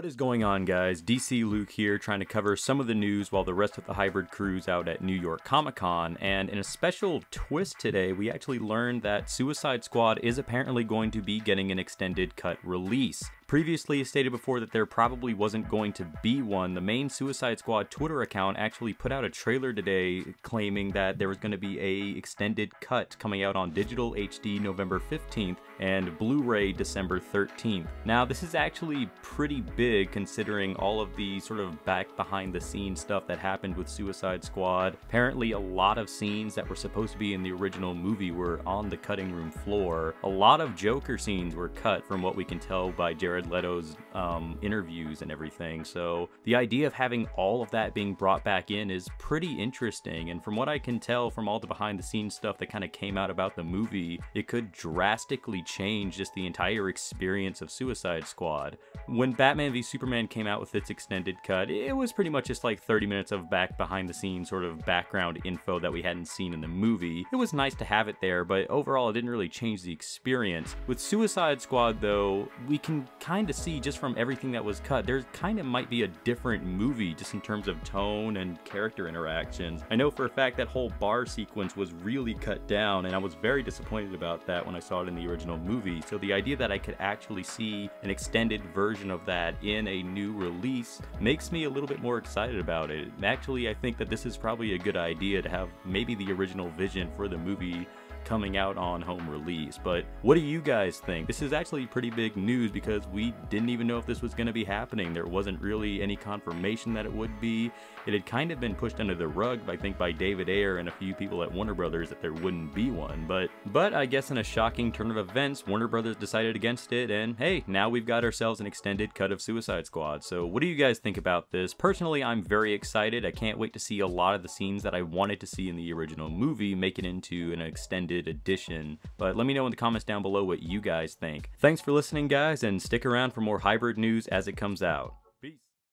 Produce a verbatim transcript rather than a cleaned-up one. What is going on, guys? D C Luke here, trying to cover some of the news while the rest of the hybrid crew's out at New York Comic-Con. And in a special twist today, we actually learned that Suicide Squad is apparently going to be getting an extended cut release. Previously stated before that there probably wasn't going to be one, the main Suicide Squad Twitter account actually put out a trailer today claiming that there was going to be a extended cut coming out on digital H D November fifteenth and Blu-ray December thirteenth. Now this is actually pretty big considering all of the sort of back behind the scenes stuff that happened with Suicide Squad. Apparently a lot of scenes that were supposed to be in the original movie were on the cutting room floor. A lot of Joker scenes were cut from what we can tell by Jared Leto's um, interviews and everything. So the idea of having all of that being brought back in is pretty interesting. And from what I can tell from all the behind the scenes stuff that kind of came out about the movie, it could drastically change just the entire experience of Suicide Squad. When Batman v Superman came out with its extended cut, it was pretty much just like thirty minutes of back behind the scenes sort of background info that we hadn't seen in the movie. It was nice to have it there, but overall it didn't really change the experience. With Suicide Squad though, we can kind kind of see just from everything that was cut, there kind of might be a different movie just in terms of tone and character interactions. I know for a fact that whole bar sequence was really cut down, and I was very disappointed about that when I saw it in the original movie. So the idea that I could actually see an extended version of that in a new release makes me a little bit more excited about it. Actually, I think that this is probably a good idea to have maybe the original vision for the movie coming out on home release. But what do you guys think? This is actually pretty big news because we didn't even know if this was going to be happening. There wasn't really any confirmation that it would be. It had kind of been pushed under the rug, I think, by David Ayer and a few people at Warner Brothers that there wouldn't be one. But but I guess in a shocking turn of events, Warner Brothers decided against it, and hey, now we've got ourselves an extended cut of Suicide Squad. So what do you guys think about this? Personally, I'm very excited. I can't wait to see a lot of the scenes that I wanted to see in the original movie make it into an extended edition, but let me know in the comments down below what you guys think. Thanks for listening, guys, and stick around for more hybrid news as it comes out.